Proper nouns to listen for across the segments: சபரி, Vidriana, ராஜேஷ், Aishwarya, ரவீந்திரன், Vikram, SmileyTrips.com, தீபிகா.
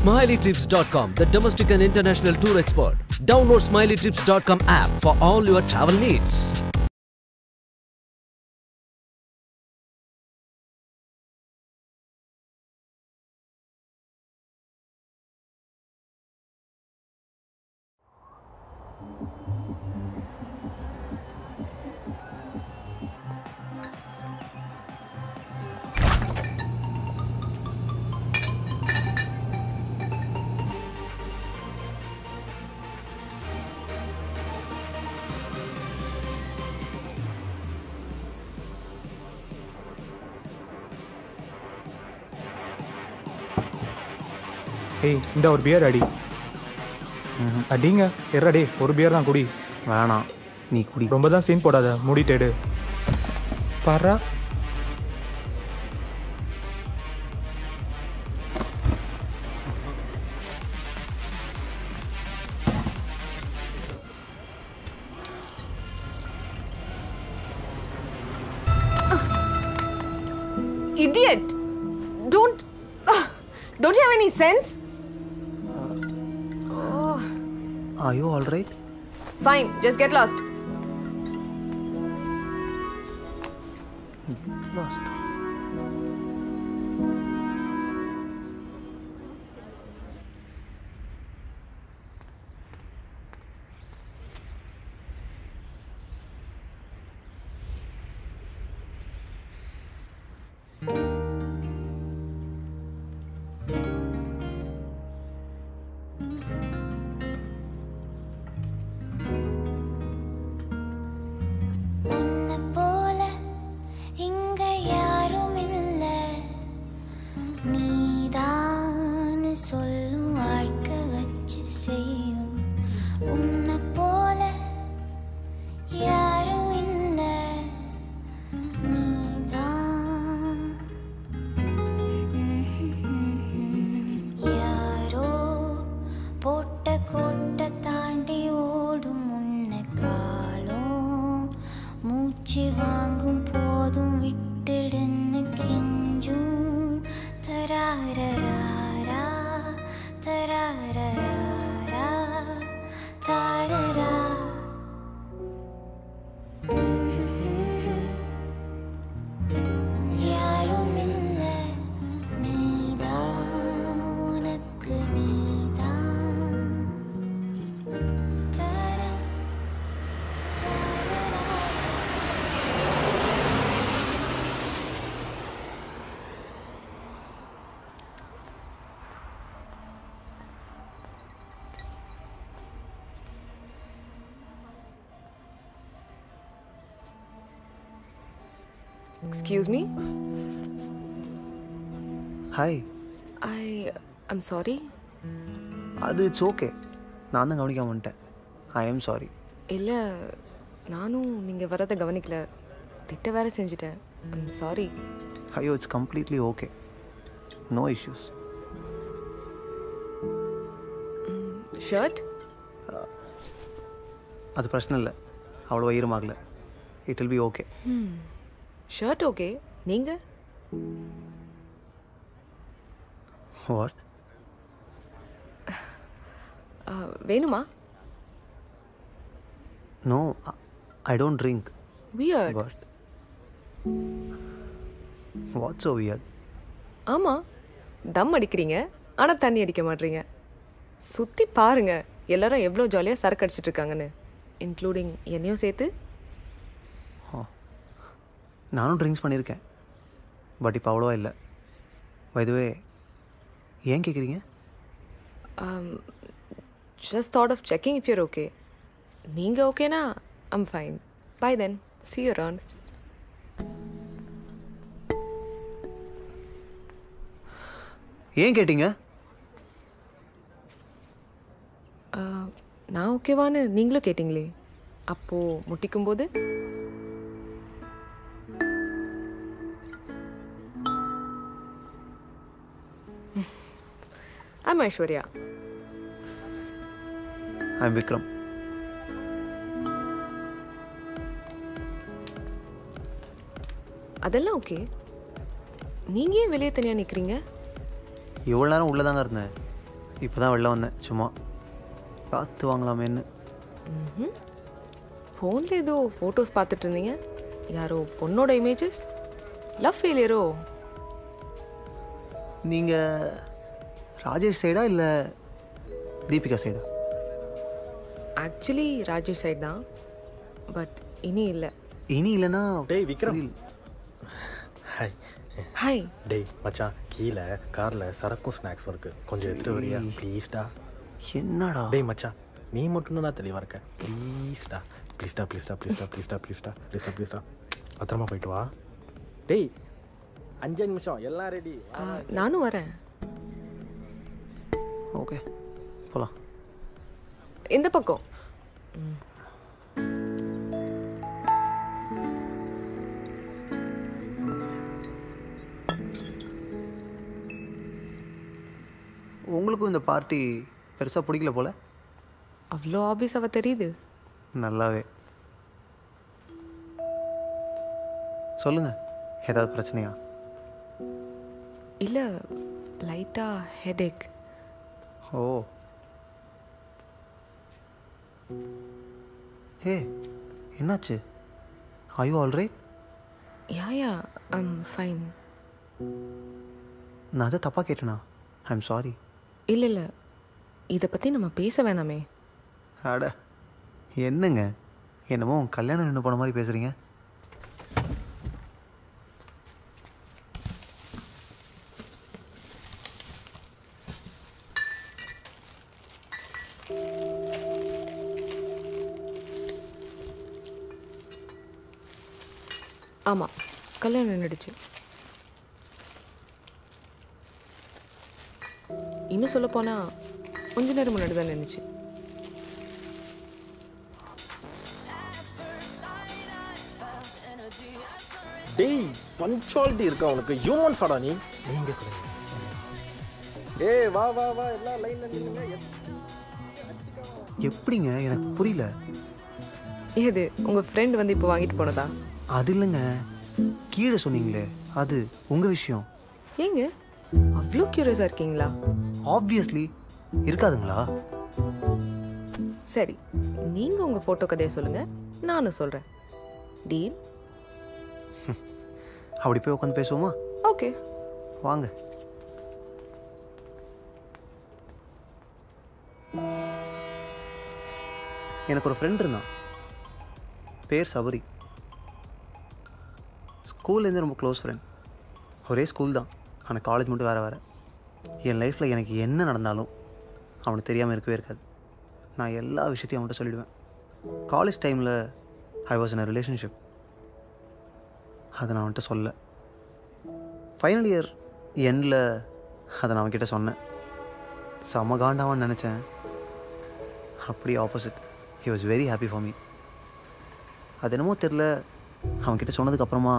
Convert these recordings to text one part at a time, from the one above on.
SmileyTrips.com, the domestic and international tour expert. Download SmileyTrips.com app for all your travel needs. Hey, this is beer. Adi. Adinga, here Adi, one beer na kudi. Vana, nee kudi. Rombadan scene poda da, moodi tede. Parra. Idiot! Don't you have any sense? Are you alright? Fine, just get lost. Get lost. Excuse me? Hi. I'm sorry. It's okay. I am sorry. I'm sorry. It's completely okay. No issues. Shirt? That's personal. It'll be okay. Shirt okay? Ninga? What? Venuma? No, I don't drink. Weird. But what's so weird? Ama, dam adikringa, ana thanni adikka maatringa. Sutti paarunga, ellarum evlo jolly a sarak adichittirukanga nu, including enniyo sethu. I have drinks, but it's not. By the way, what are you doing? Just thought of checking if you're okay. If you're okay, I'm fine. Bye then. See you around. What are you doing? I'm okay, you're okay. So, what are you doing? I'm Aishwarya. I'm Vikram. That's okay. Why are you standing there? I'm standing there. இப்பதான் வெள்ள வந்தேன் சும்மா காத்து வாங்கலாமேன்னு. ஃபோன்ல ஏதோ photos பார்த்துட்டு இருந்தீங்க. யாரோ பொண்ணோட இமேजेस? லவ் ஃபெயிலியரோ? நீங்க ராஜேஷ் சைடா இல்ல தீபிகா சைடா? ஆக்சுவலி ராஜேஷ் சைடு தான். பட் இனி இல்ல. இனி இல்லனா டேய் விக்ரம். ஹாய். ஹாய். டேய் மச்சான் கீழ கார்ல சரக்கு ஸ்நாக்ஸ் இருக்கு. கொஞ்சம் எடுத்து வரியா ப்ளீஸ்டா? என்னடா? டேய் மச்சான் நீ மட்டும் நான் தெளிவா இருக்க. ப்ளீஸ்டா. ப்ளீஸ்டா ப்ளீஸ்டா ப்ளீஸ்டா ப்ளீஸ்டா ப்ளீஸ்டா ப்ளீஸ்டா ப்ளீஸ்டா. பத்திரமா போய்ட்டு வா. டேய் 5 நிமிஷம் எல்லாம் ரெடி. நானும் வரேன். ஓகே. போலாம். இந்த பக்கம். உங்களுக்கும் இந்த பார்ட்டி பெருசா பிடிக்கல போல. அவ்வளோ ஆபீஸாவ தெரியுது. நல்லாவே சொல்லுங்க, ஏதாவது பிரச்சனையா? இல்லை, லைட்டா ஹெடேக். ஓ ஹே, என்னாச்சு? Are you alright? Yeah yeah I am fine. நான் அதை தப்பா கேட்டேனா? I am sorry. இல்லை இல்லை, இதை பற்றி நம்ம பேச வேணாமே. ஆட என்னங்க, என்னமோ உன் கல்யாணம் நின்று போன மாதிரி பேசுகிறீங்க. ஆமாம், கல்யாணம் நின்றுடுச்சு. இன்னும் சொல்ல போனால் கொஞ்ச நேரம் முன்னாடி தான் நின்றுச்சு. டேய் பஞ்சுவாலிட்டி இருக்கா உனக்கு? ஹியூமன்ஸ் ஆடா நீ? நீங்க கூட டேய் வா வா வா, எல்லாம் லைன்ல நில்லுங்க. எப்படிங்க? எனக்கு புரியல. ஏது உங்க ஃப்ரெண்ட் வந்து இப்போ வாங்கிட்டு போனதா? அது இல்லைங்க, கீழே சொன்னீங்களே அது உங்க விஷயம். ஏங்க அவ்வளோ கியூரியஸா இருக்கீங்களா? ஆப்வியஸ்லி இருக்காதுங்களா? சரி, நீங்க உங்க போட்டோ கதையை சொல்லுங்க, நானும் சொல்றேன். டீல்? அப்படி போய் உட்காந்து பேசுவோமா? ஓகே வாங்க. எனக்கு ஒரு ஃப்ரெண்ட் இருந்தான், பேர் சபரி. ஸ்கூல்லேருந்து ரொம்ப க்ளோஸ் ஃப்ரெண்ட். ஒரே ஸ்கூல் தான், ஆனால் காலேஜ் மட்டும் வேறு வேறு. என் லைஃப்பில் எனக்கு என்ன நடந்தாலும் அவனுக்கு தெரியாமல் இருக்கவே இருக்காது. நான் எல்லா விஷயத்தையும் அவன்கிட்ட சொல்லிவிடுவேன். காலேஜ் டைமில் I was in a relationship. அதை நான் அவன்கிட்ட சொல்ல, ஃபைனல் இயர் எண்டில் அதை நான் அவன்கிட்ட சொன்னேன். சமகாண்டாவான்னு நினச்சேன், அப்படியே opposite. He was very happy for me. அது என்னமோ தெரில, அவன்கிட்ட சொன்னதுக்கப்புறமா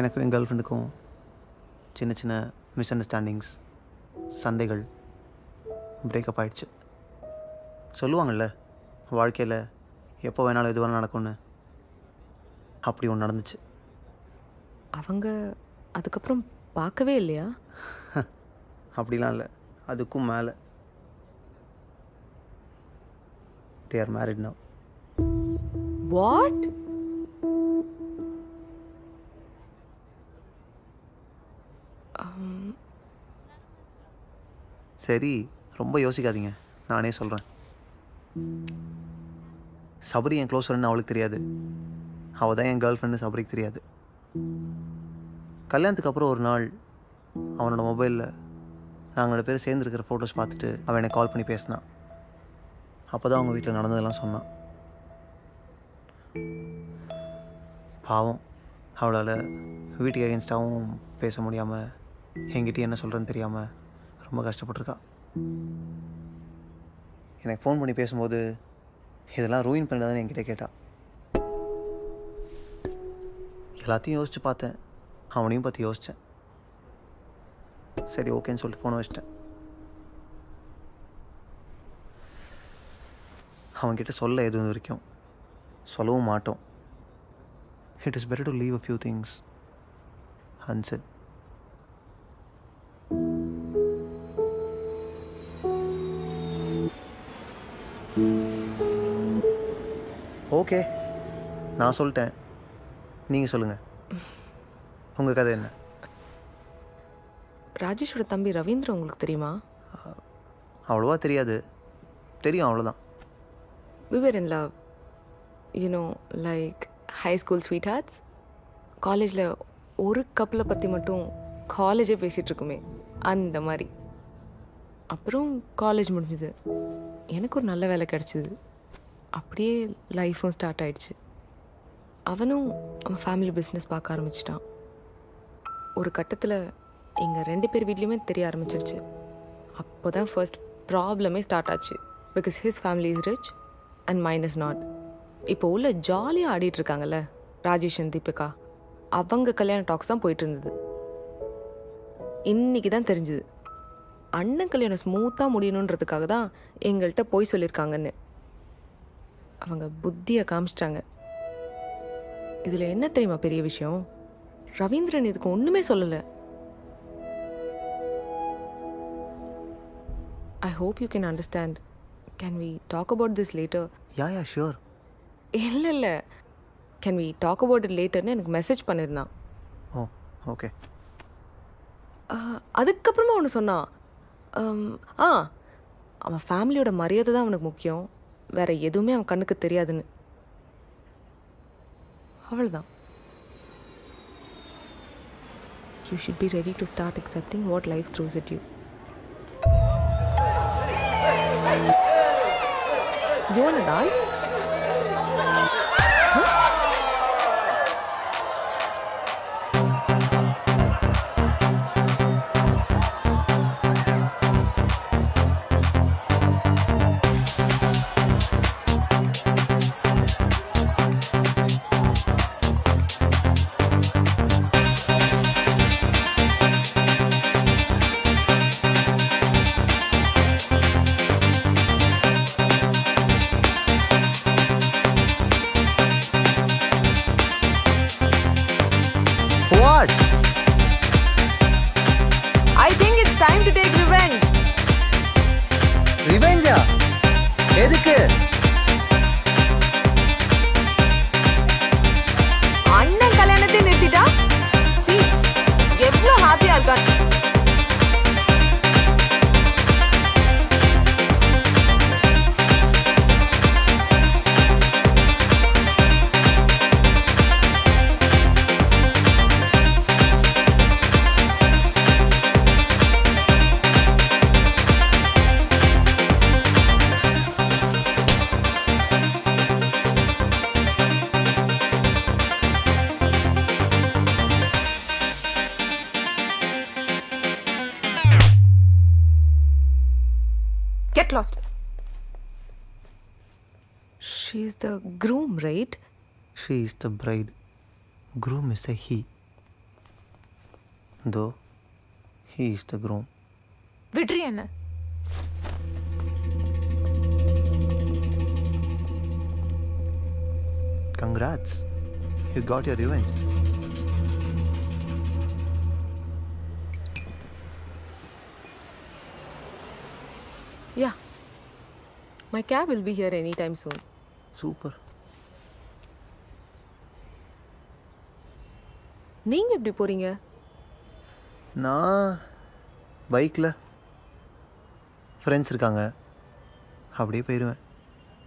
எனக்கும் என் கேர்ள் ஃப்ரெண்டுக்கும் சின்ன சின்ன மிஸ் அண்டர்ஸ்டாண்டிங்ஸ், சண்டைகள், பிரேக்கப் ஆகிடுச்சு. சொல்லுவாங்கள்ல வாழ்க்கையில் எப்போ வேணாலும் எது வேணாலும் நடக்கும்னு, அப்படி ஒன்று நடந்துச்சு. அவங்க அதுக்கப்புறம் பார்க்கவே இல்லையா? அப்படிலாம் இல்லை, அதுக்கும் மேலே they are married now. What? சரி ரொம்ப யோசிக்காதீங்க, நானே சொல்கிறேன். சபரி என் க்ளோஸ் ஃப்ரெண்டுன்னு அவளுக்கு தெரியாது, அவள் தான் என் கேர்ள் ஃப்ரெண்டு, சபரிக்கு தெரியாது. கல்யாணத்துக்கு அப்புறம் ஒரு நாள் அவனோட மொபைலில் நாங்களோட பேர் சேர்ந்துருக்கிற ஃபோட்டோஸ் பார்த்துட்டு அவன் என்னை கால் பண்ணி பேசினான். அப்போ தான் அவங்க வீட்டில் நடந்ததெல்லாம் சொன்னான். பாவம், அவளால் வீட்டுக்கு அகேன்ஸ்டாகவும் பேச முடியாமல் என்கிட்ட என்ன சொல்கிறேன்னு தெரியாமல் ரொம்ப கஷ்டப்பட்டுருக்கா. எனக்கு ஃபோன் பண்ணி பேசும்போது இதெல்லாம் ரூயின் பண்ணாதான்னு என்கிட்ட கேட்டா. எல்லாத்தையும் யோசிச்சு பார்த்தேன், அவனையும் பற்றி யோசித்தேன். சரி ஓகேன்னு சொல்லிட்டு ஃபோனை வச்சிட்டேன். அவன்கிட்ட சொல்ல எதுவும் வரைக்கும் சொல்லவும் மாட்டோம். It is better to leave a few things unsaid. Okay, நான் சொல்லிட்டேன். நீங்கள் சொல்லுங்கள், உங்கள் கதை என்ன? ராஜேஷோட தம்பி ரவீந்திர உங்களுக்கு தெரியுமா? அவ்வளோவா தெரியாது, தெரியும் அவ்வளோதான். We were in love, you know, like high school sweethearts. காலேஜில் ஒரு கப்பில் பற்றி மட்டும் காலேஜே பேசிகிட்ருக்குமே அந்த மாதிரி. அப்புறம் காலேஜ் முடிஞ்சுது, எனக்கு ஒரு நல்ல வேலை கிடச்சிது, அப்படியே லைஃப்பும் ஸ்டார்ட் ஆகிடுச்சு. அவனும் அவன் ஃபேமிலி பிஸ்னஸ் பார்க்க ஆரம்பிச்சிட்டான். ஒரு கட்டத்தில் எங்கள் ரெண்டு பேர் வீட்லேயுமே தெரிய ஆரம்பிச்சிருச்சு. அப்போ தான் ஃபர்ஸ்ட் ப்ராப்ளமே ஸ்டார்ட் ஆச்சு. Because his family is rich and mine is not. இப்போ உள்ள ஜாலியாக ஆடிட்டுருக்காங்கல்ல ராஜேஷ் அண்ட் தீபிகா, அவங்க கல்யாண டாக்ஸ் தான் போயிட்டு இருந்தது. இன்றைக்கி தான் தெரிஞ்சுது அண்ணன் கல்யாணம் ஸ்மூத்தாக முடியணுன்றதுக்காக தான் எங்கள்கிட்ட போய் சொல்லியிருக்காங்கன்னு. அவங்க புத்தியை காமிச்சிட்டாங்க. இதில் என்ன தெரியுமா பெரிய விஷயம், ரவீந்திரன் இதுக்கு ஒன்றுமே சொல்லலை. I hope you can understand. Can we talk about this later? Yeah yeah sure. இல்லை இல்லை, can we talk about it லேட்டர்னு எனக்கு மெசேஜ் பண்ணியிருந்தான். Oh okay. அதுக்கப்புறமா ஒன்று சொன்னான், அவன் ஃபேமிலியோட மரியாதை தான் அவனுக்கு முக்கியம், வேற எதுவுமே அவன் கண்ணுக்கு தெரியாதுன்னு. அவ்வளோதான். You should be ready to start accepting what life throws at you. You want to dance? Lost. She's the groom, right? She is the bride. Groom is a he. Though, he is the groom. Vidriana. Congrats. You got your revenge. Yeah. My cab will be here anytime soon. Super. நீங்க எப்படி போறீங்க? நான் பைக்ல. Friends இருக்காங்க, அப்படியே போயிடுவேன்.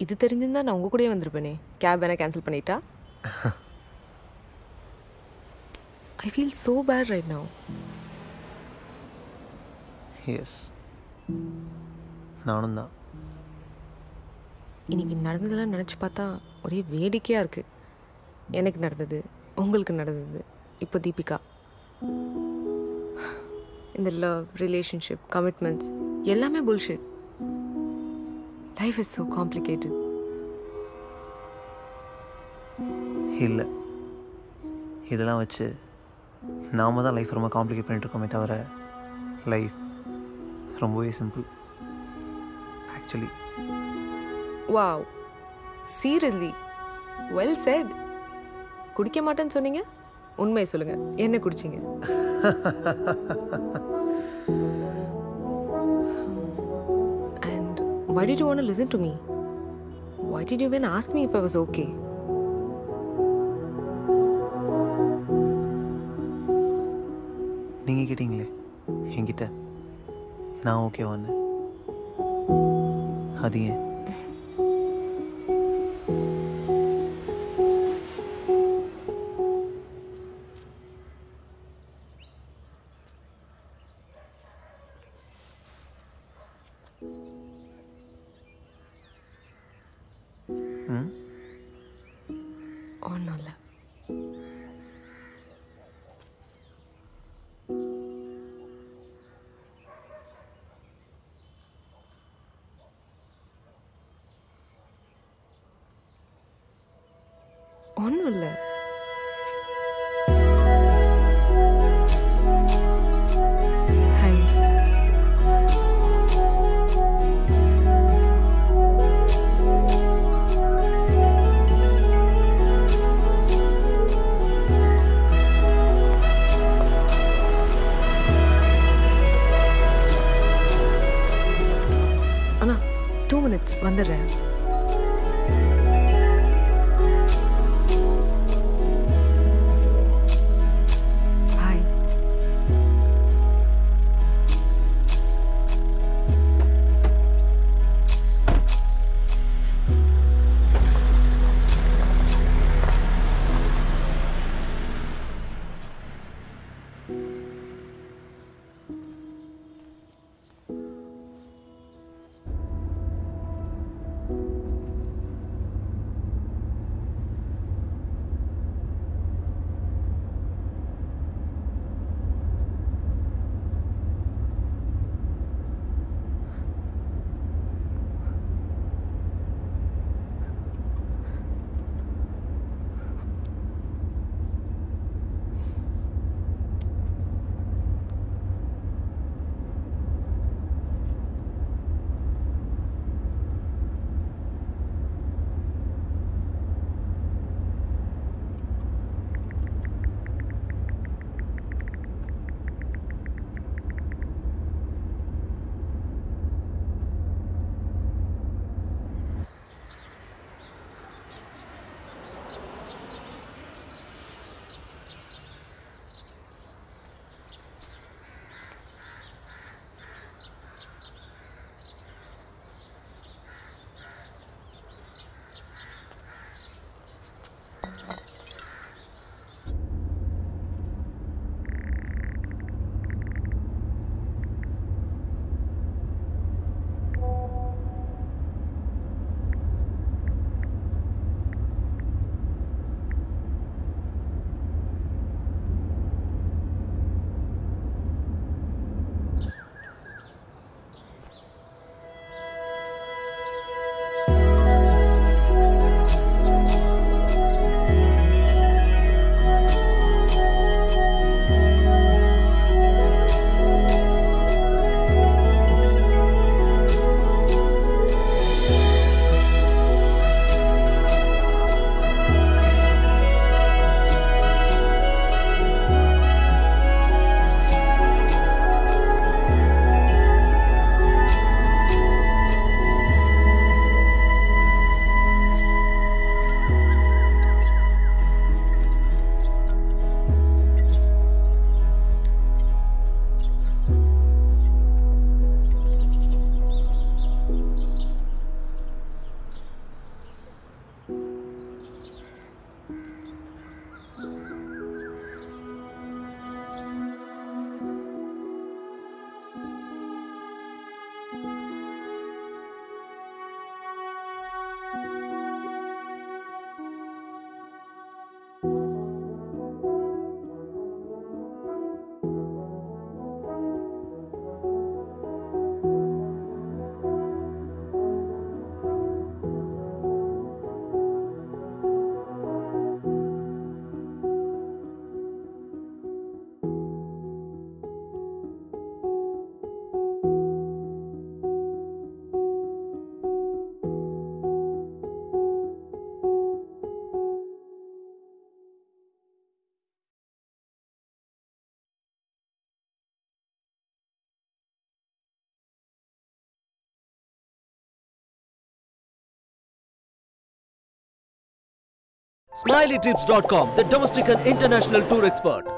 இது தெரிஞ்சிருந்தா நான் உங்க கூடயே வந்திருப்பேனே. கேப் வேணா கேன்சல் பண்ணிட்டா? I feel so bad right now. Yes. நானும் தான். இன்றைக்கி நடந்ததெல்லாம் நினச்சி பார்த்தா ஒரே வேடிக்கையாக இருக்குது. எனக்கு நடந்தது, உங்களுக்கு நடந்தது, இப்போ தீபிகா. இந்த லவ், ரிலேஷன்ஷிப், கமிட்மெண்ட்ஸ் எல்லாமே bullshit. Life is so complicated. இல்லை, இதெல்லாம் வச்சு நாம் தான் லைஃப் ரொம்ப காம்ப்ளிகேட் பண்ணிட்டுருக்கோமே தவிர லைஃப் ரொம்பவே simple actually. Wow. Seriously. Well said. குடிக்க மாட்டேன்னு சொன்னீங்க, உண்மையை சொல்லுங்க, என்ன குடிச்சிங்க? And why did you want to listen to me? Why did you even ask me if I was okay? You said that I'm okay. That's it. SmileyTrips.com, the domestic and international tour expert.